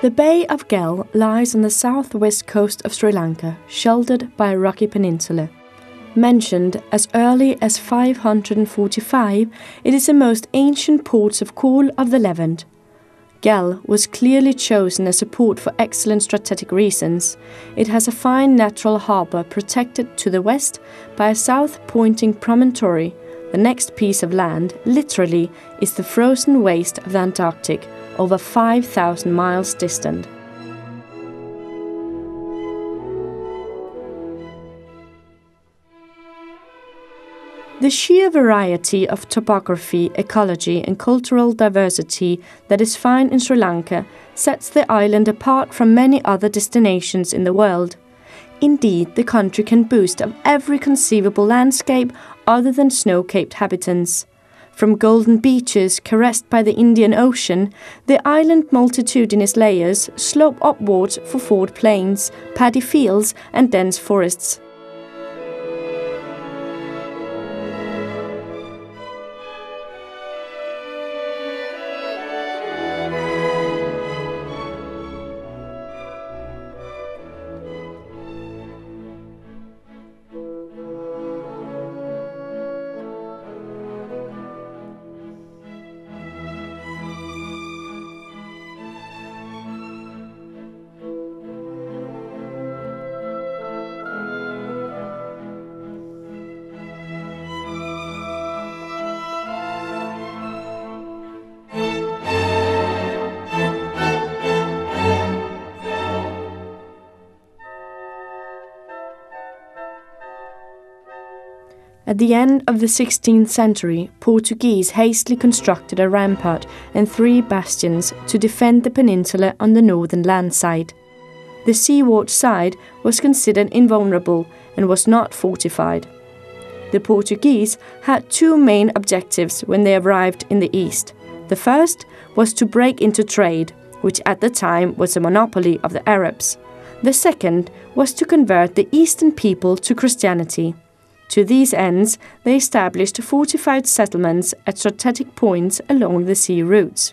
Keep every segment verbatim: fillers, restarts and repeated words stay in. The Bay of Galle lies on the southwest coast of Sri Lanka, sheltered by a rocky peninsula. Mentioned as early as five hundred forty-five, it is the most ancient port of call of the Levant. Galle was clearly chosen as a port for excellent strategic reasons. It has a fine natural harbour protected to the west by a south-pointing promontory. The next piece of land, literally, is the frozen waste of the Antarctic, over five thousand miles distant. The sheer variety of topography, ecology and cultural diversity that is found in Sri Lanka sets the island apart from many other destinations in the world. Indeed, the country can boast of every conceivable landscape other than snow-capped habitants. From golden beaches caressed by the Indian Ocean, the island's multitudinous layers slope upwards for forward plains, paddy fields and dense forests. At the end of the sixteenth century, Portuguese hastily constructed a rampart and three bastions to defend the peninsula on the northern land side. The seaward side was considered invulnerable and was not fortified. The Portuguese had two main objectives when they arrived in the east. The first was to break into trade, which at the time was a monopoly of the Arabs. The second was to convert the eastern people to Christianity. To these ends, they established fortified settlements at strategic points along the sea routes.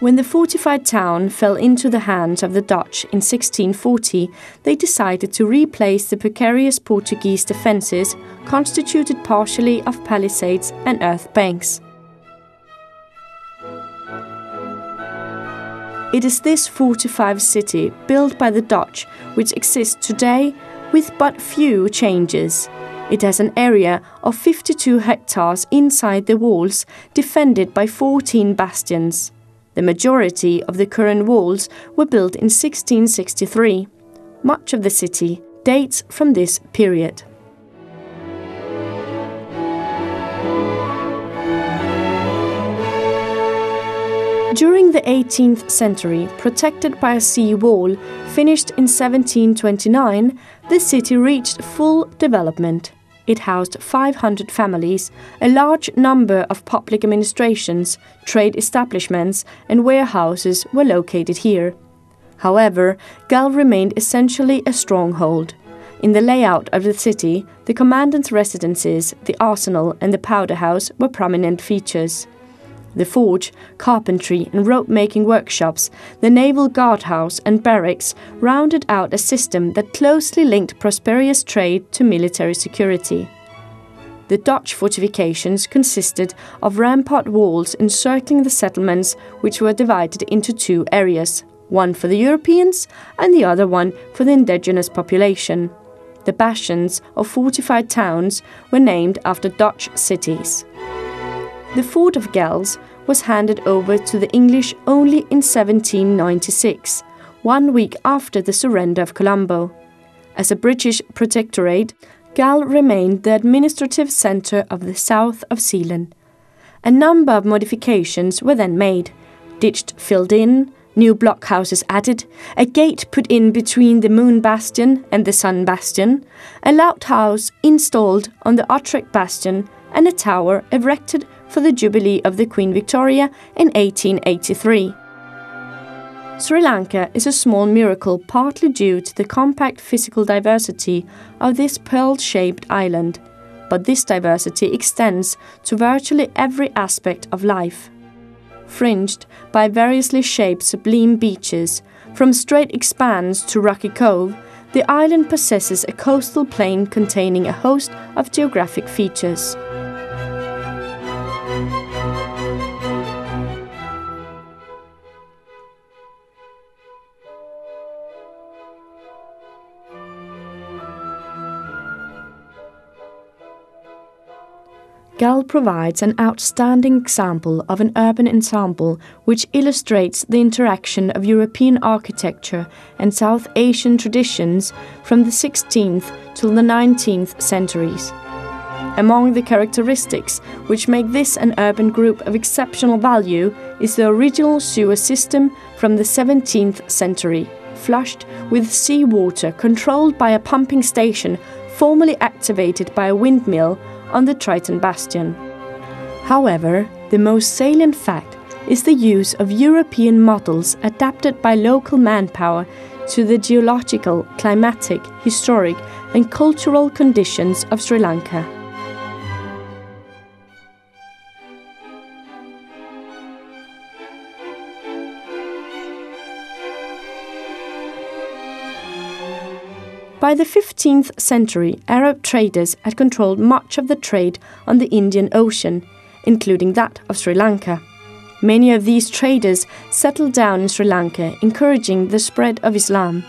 When the fortified town fell into the hands of the Dutch in sixteen forty, they decided to replace the precarious Portuguese defences, constituted partially of palisades and earth banks. It is this fortified city, built by the Dutch, which exists today with but few changes. It has an area of fifty-two hectares inside the walls, defended by fourteen bastions. The majority of the current walls were built in sixteen sixty-three. Much of the city dates from this period. During the eighteenth century, protected by a sea wall, finished in seventeen twenty-nine, the city reached full development. It housed five hundred families, a large number of public administrations, trade establishments and warehouses were located here. However, Galle remained essentially a stronghold. In the layout of the city, the commandant's residences, the arsenal and the powder house were prominent features. The forge, carpentry and rope-making workshops, the naval guardhouse and barracks rounded out a system that closely linked prosperous trade to military security. The Dutch fortifications consisted of rampart walls encircling the settlements, which were divided into two areas, one for the Europeans and the other one for the indigenous population. The bastions of fortified towns were named after Dutch cities. The fort of Galle was handed over to the English only in seventeen ninety-six, one week after the surrender of Colombo. As a British protectorate, Galle remained the administrative centre of the south of Ceylon. A number of modifications were then made, ditched filled in, new blockhouses added, a gate put in between the Moon Bastion and the Sun Bastion, a lighthouse installed on the Utrecht Bastion and a tower erected for the Jubilee of the Queen Victoria in eighteen eighty-three. Sri Lanka is a small miracle partly due to the compact physical diversity of this pearl-shaped island, but this diversity extends to virtually every aspect of life. fringed by variously shaped sublime beaches. From straight expanse to rocky cove, the island possesses a coastal plain containing a host of geographic features. Galle provides an outstanding example of an urban ensemble which illustrates the interaction of European architecture and South Asian traditions from the sixteenth till the nineteenth centuries. Among the characteristics which make this an urban group of exceptional value is the original sewer system from the seventeenth century, flushed with seawater controlled by a pumping station formerly activated by a windmill on the Triton Bastion. However, the most salient fact is the use of European models adapted by local manpower to the geological, climatic, historic and cultural conditions of Sri Lanka. By the fifteenth century, Arab traders had controlled much of the trade on the Indian Ocean, including that of Sri Lanka. Many of these traders settled down in Sri Lanka, encouraging the spread of Islam.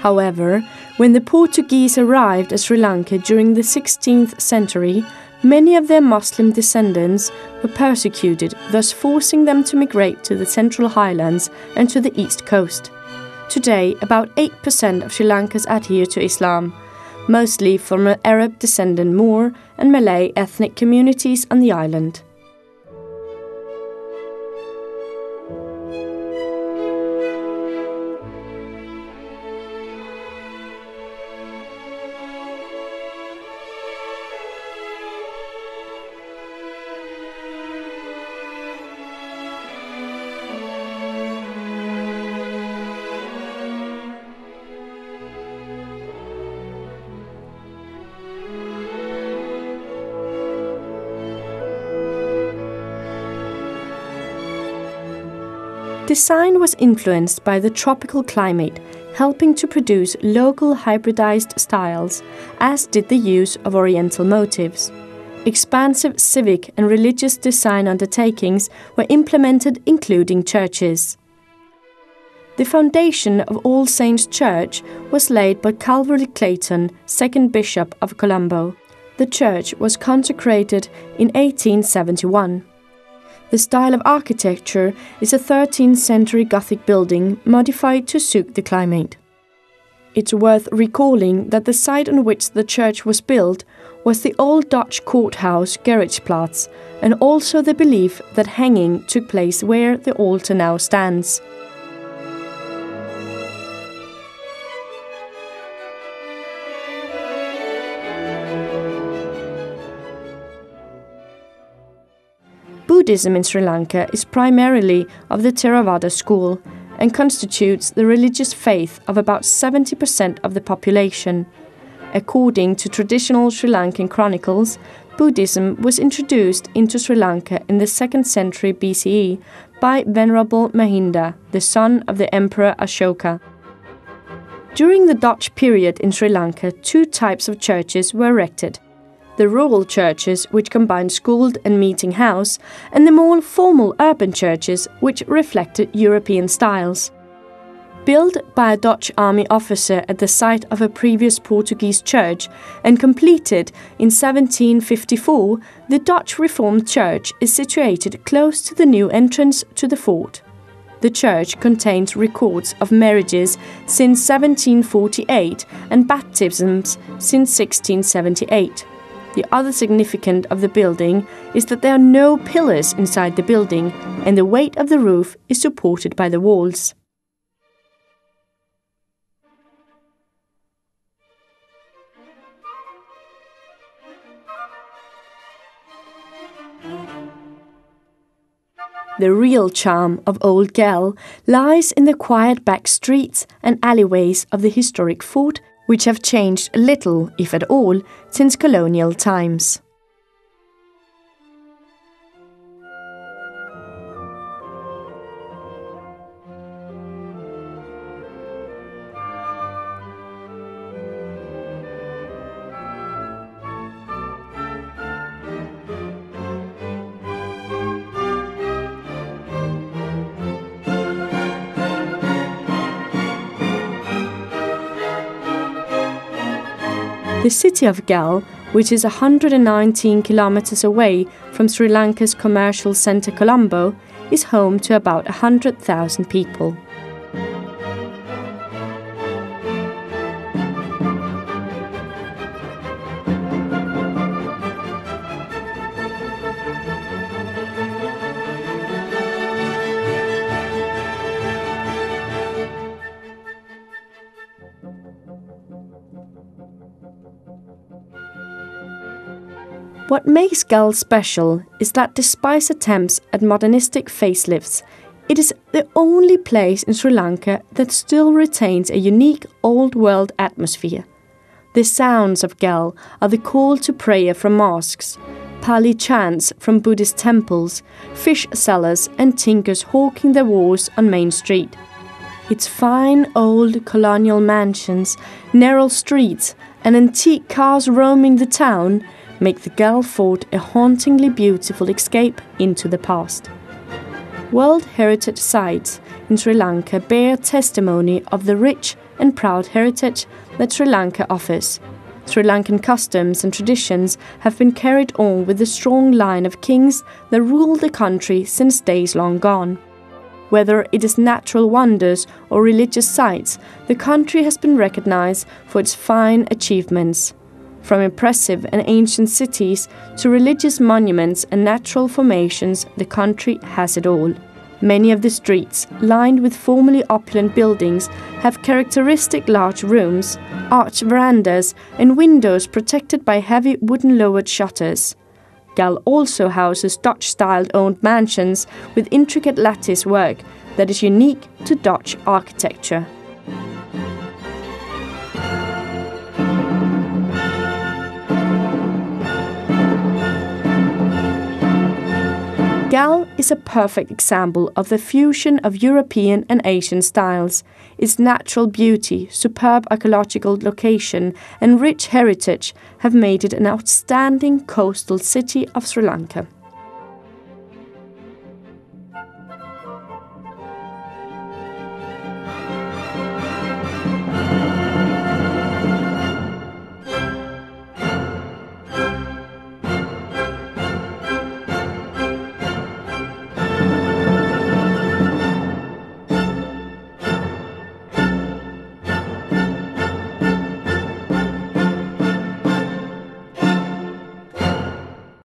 However, when the Portuguese arrived at Sri Lanka during the sixteenth century, many of their Muslim descendants were persecuted, thus forcing them to migrate to the Central Highlands and to the East Coast. Today, about eight percent of Sri Lankans adhere to Islam, mostly from Arab descendant Moor and Malay ethnic communities on the island. Design was influenced by the tropical climate, helping to produce local hybridized styles, as did the use of oriental motifs. Expansive civic and religious design undertakings were implemented, including churches. The foundation of All Saints Church was laid by Calvary Clayton, second Bishop of Colombo. The church was consecrated in eighteen seventy-one. The style of architecture is a thirteenth century Gothic building modified to suit the climate. It's worth recalling that the site on which the church was built was the old Dutch courthouse Gerritsplatz, and also the belief that hanging took place where the altar now stands. Buddhism in Sri Lanka is primarily of the Theravada school and constitutes the religious faith of about seventy percent of the population. According to traditional Sri Lankan chronicles, Buddhism was introduced into Sri Lanka in the second century B C E by Venerable Mahinda, the son of the Emperor Ashoka. During the Dutch period in Sri Lanka, two types of churches were erected. The rural churches, which combined school and meeting house, and the more formal urban churches, which reflected European styles. Built by a Dutch army officer at the site of a previous Portuguese church and completed in seventeen fifty-four, the Dutch Reformed Church is situated close to the new entrance to the fort. The church contains records of marriages since seventeen forty-eight and baptisms since sixteen seventy-eight. The other significance of the building is that there are no pillars inside the building, and the weight of the roof is supported by the walls. The real charm of Old Galle lies in the quiet back streets and alleyways of the historic fort, which have changed little, if at all, since colonial times. The city of Galle, which is one hundred nineteen kilometers away from Sri Lanka's commercial centre Colombo, is home to about one hundred thousand people. What makes Galle special is that despite attempts at modernistic facelifts, it is the only place in Sri Lanka that still retains a unique old world atmosphere. The sounds of Galle are the call to prayer from mosques, Pali chants from Buddhist temples, fish sellers and tinkers hawking their wares on Main Street. Its fine old colonial mansions, narrow streets and antique cars roaming the town make the Galle Fort a hauntingly beautiful escape into the past. World Heritage Sites in Sri Lanka bear testimony of the rich and proud heritage that Sri Lanka offers. Sri Lankan customs and traditions have been carried on with the strong line of kings that ruled the country since days long gone. Whether it is natural wonders or religious sites, the country has been recognized for its fine achievements. From impressive and ancient cities to religious monuments and natural formations, the country has it all. Many of the streets, lined with formerly opulent buildings, have characteristic large rooms, arched verandas and windows protected by heavy wooden lowered shutters. Galle also houses Dutch-styled owned mansions with intricate lattice work that is unique to Dutch architecture. Galle is a perfect example of the fusion of European and Asian styles. Its natural beauty, superb archaeological location and rich heritage have made it an outstanding coastal city of Sri Lanka.